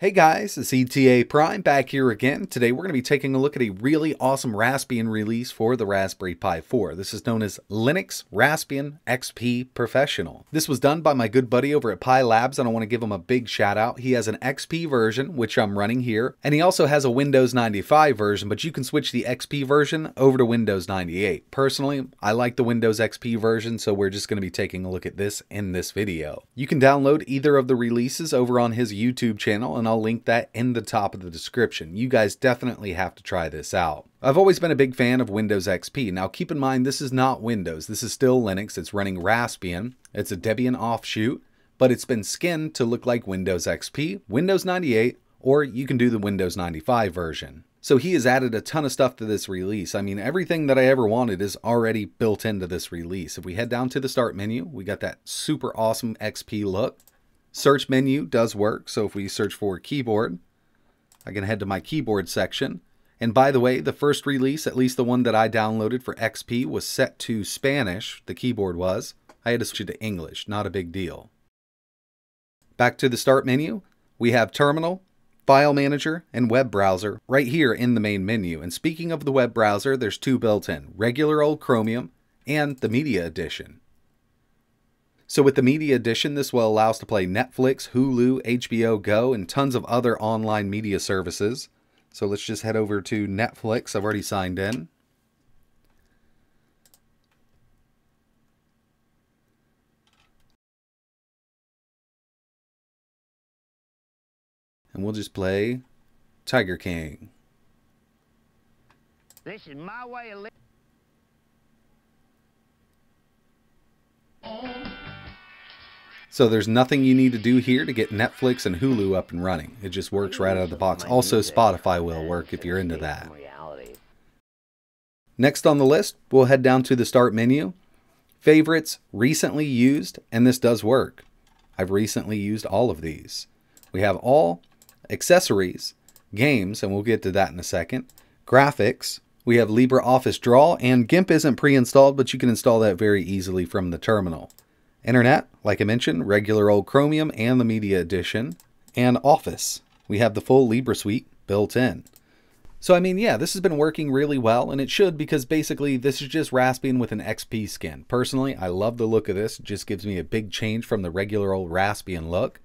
Hey guys, it's ETA Prime back here again. Today we're going to be taking a look at a really awesome Raspbian release for the Raspberry Pi 4. This is known as Linux Raspbian XP Professional. This was done by my good buddy over at Pi Labs, and I want to give him a big shout out. He has an XP version, which I'm running here, and he also has a Windows 95 version, but you can switch the XP version over to Windows 98. Personally, I like the Windows XP version, so we're just going to be taking a look at this in this video. You can download either of the releases over on his YouTube channel, and I'll link that in the top of the description. You guys definitely have to try this out. I've always been a big fan of Windows XP. Now keep in mind, this is not Windows. This is still Linux. It's running Raspbian. It's a Debian offshoot, but it's been skinned to look like Windows XP, Windows 98, or you can do the Windows 95 version. So he has added a ton of stuff to this release. I mean, everything that I ever wanted is already built into this release. If we head down to the start menu, we got that super awesome XP look. Search menu does work, so if we search for keyboard, I can head to my keyboard section. And by the way, the first release, at least the one that I downloaded for XP, was set to Spanish, the keyboard was. I had to switch it to English, not a big deal. Back to the start menu, we have terminal, file manager, and web browser right here in the main menu. And speaking of the web browser, there's two built in, regular old Chromium and the Media Edition. So with the Media Edition, this will allow us to play Netflix, Hulu, HBO Go, and tons of other online media services. So let's just head over to Netflix. I've already signed in. And we'll just play Tiger King. This is my way of living. So there's nothing you need to do here to get Netflix and Hulu up and running. It just works right out of the box. Also, Spotify will work if you're into that. Next on the list, we'll head down to the start menu. Favorites, recently used, and this does work. I've recently used all of these. We have all, accessories, games, and we'll get to that in a second. Graphics, we have LibreOffice Draw, and GIMP isn't pre-installed, but you can install that very easily from the terminal. Internet, like I mentioned, regular old Chromium and the Media Edition, and Office. We have the full LibreSuite built in. So I mean, yeah, this has been working really well, and it should, because basically this is just Raspbian with an XP skin. Personally, I love the look of this. It just gives me a big change from the regular old Raspbian look.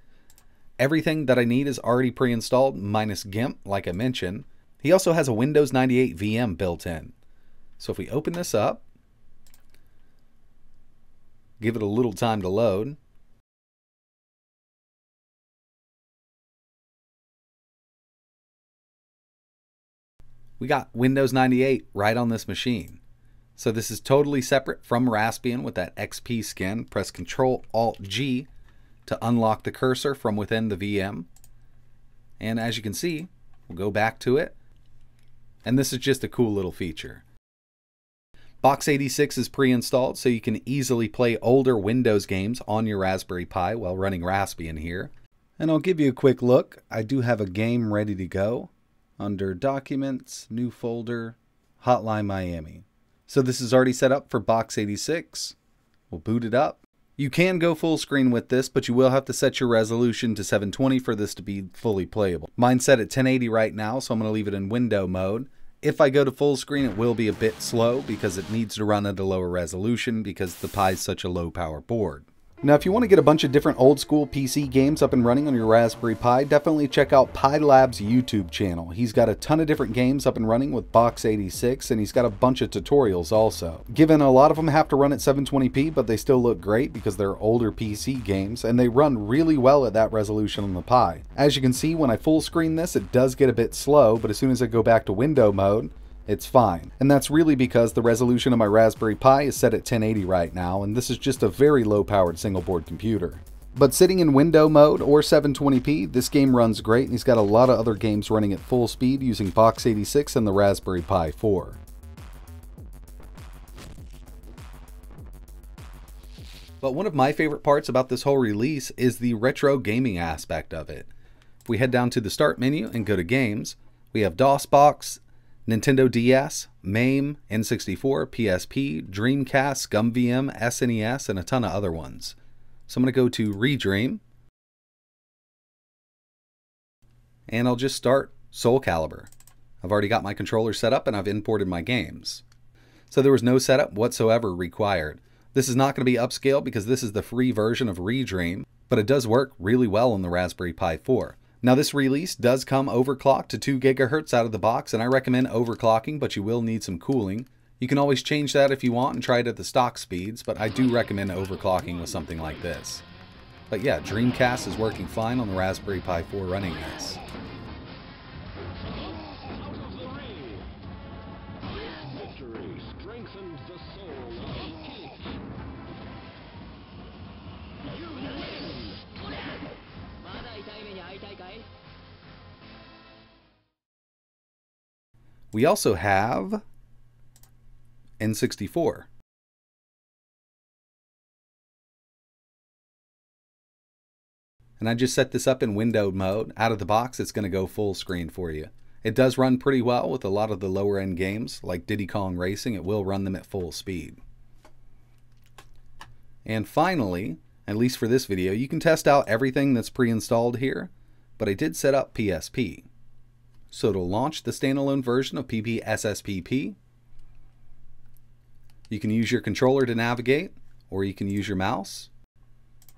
Everything that I need is already pre-installed, minus GIMP, like I mentioned. He also has a Windows 98 VM built in. So if we open this up, give it a little time to load. We got Windows 98 right on this machine. So this is totally separate from Raspbian with that XP skin. Press Ctrl-Alt-G to unlock the cursor from within the VM. And as you can see, we'll go back to it. And this is just a cool little feature. Box86 is pre-installed, so you can easily play older Windows games on your Raspberry Pi while running Raspbian here. And I'll give you a quick look. I do have a game ready to go under Documents, New Folder, Hotline Miami. So this is already set up for Box86. We'll boot it up. You can go full screen with this, but you will have to set your resolution to 720 for this to be fully playable. Mine's set at 1080 right now, so I'm going to leave it in window mode. If I go to full screen, it will be a bit slow because it needs to run at a lower resolution because the Pi is such a low power board. Now, if you want to get a bunch of different old school PC games up and running on your Raspberry Pi, definitely check out Pi Labs' YouTube channel. He's got a ton of different games up and running with Box86, and he's got a bunch of tutorials also. Given a lot of them have to run at 720p, but they still look great because they're older PC games, and they run really well at that resolution on the Pi. As you can see, when I full screen this, it does get a bit slow, but as soon as I go back to window mode, it's fine. And that's really because the resolution of my Raspberry Pi is set at 1080 right now, and this is just a very low-powered single-board computer. But sitting in window mode or 720p, this game runs great, and he's got a lot of other games running at full speed using Box86 and the Raspberry Pi 4. But one of my favorite parts about this whole release is the retro gaming aspect of it. If we head down to the start menu and go to games, we have DOSBox, Nintendo DS, MAME, N64, PSP, Dreamcast, ScumVM, SNES, and a ton of other ones. So I'm going to go to Redream. and I'll just start Soul Calibur. I've already got my controller set up and I've imported my games. So there was no setup whatsoever required. This is not going to be upscaled because this is the free version of Redream, but it does work really well on the Raspberry Pi 4. Now this release does come overclocked to 2 GHz out of the box, and I recommend overclocking, but you will need some cooling. You can always change that if you want and try it at the stock speeds, but I do recommend overclocking with something like this. But yeah, Dreamcast is working fine on the Raspberry Pi 4 running this. We also have N64. And I just set this up in window mode. Out of the box, it's going to go full screen for you. It does run pretty well with a lot of the lower end games, like Diddy Kong Racing. It will run them at full speed. And finally, at least for this video, you can test out everything that's pre-installed here, but I did set up PSP. So to launch the standalone version of PPSSPP, you can use your controller to navigate, or you can use your mouse.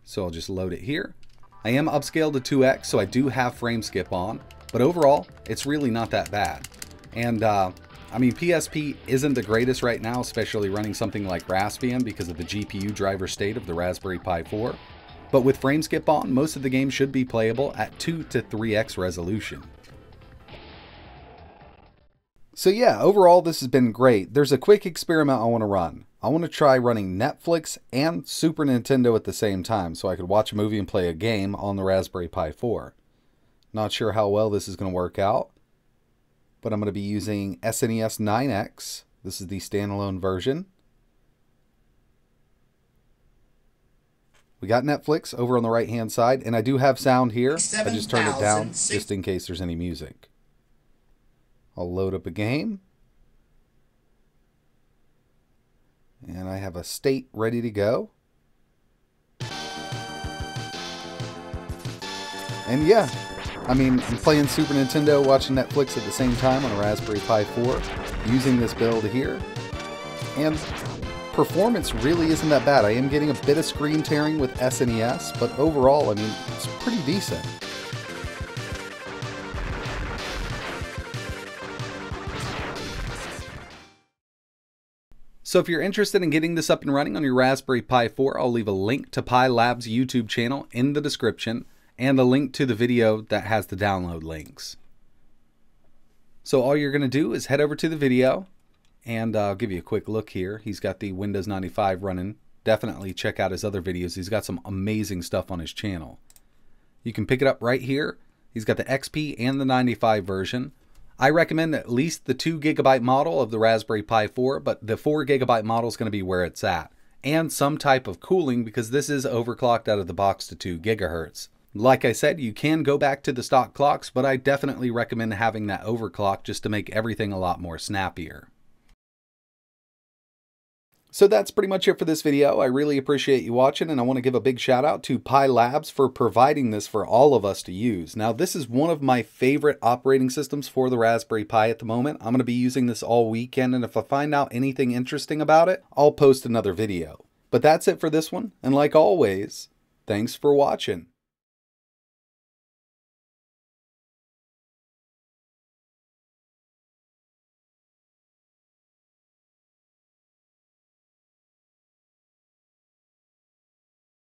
So I'll just load it here. I am upscaled to 2x, so I do have frame skip on, but overall, it's really not that bad. And I mean, PSP isn't the greatest right now, especially running something like Raspbian because of the GPU driver state of the Raspberry Pi 4. But with frame skip on, most of the game should be playable at 2 to 3x resolution. So yeah, overall this has been great. There's a quick experiment I want to run. I want to try running Netflix and Super Nintendo at the same time so I could watch a movie and play a game on the Raspberry Pi 4. Not sure how well this is going to work out, but I'm going to be using SNES 9X. This is the standalone version. We got Netflix over on the right hand side, and I do have sound here. I just turned it down just in case there's any music. I'll load up a game. And I have a state ready to go. And yeah, I mean, I'm playing Super Nintendo, watching Netflix at the same time on a Raspberry Pi 4, using this build here. And performance really isn't that bad. I am getting a bit of screen tearing with SNES, but overall, I mean, it's pretty decent. So if you're interested in getting this up and running on your Raspberry Pi 4, I'll leave a link to Pi Labs' YouTube channel in the description and a link to the video that has the download links. So all you're going to do is head over to the video, and I'll give you a quick look here. He's got the Windows 95 running. Definitely check out his other videos. He's got some amazing stuff on his channel. You can pick it up right here. He's got the XP and the 95 version. I recommend at least the 2 GB model of the Raspberry Pi 4, but the 4 GB model is going to be where it's at. And some type of cooling, because this is overclocked out of the box to 2 GHz. Like I said, you can go back to the stock clocks, but I definitely recommend having that overclock just to make everything a lot more snappier. So that's pretty much it for this video. I really appreciate you watching, and I want to give a big shout out to Pi Labs for providing this for all of us to use. Now, this is one of my favorite operating systems for the Raspberry Pi at the moment. I'm going to be using this all weekend, and if I find out anything interesting about it, I'll post another video. But that's it for this one, and like always, thanks for watching.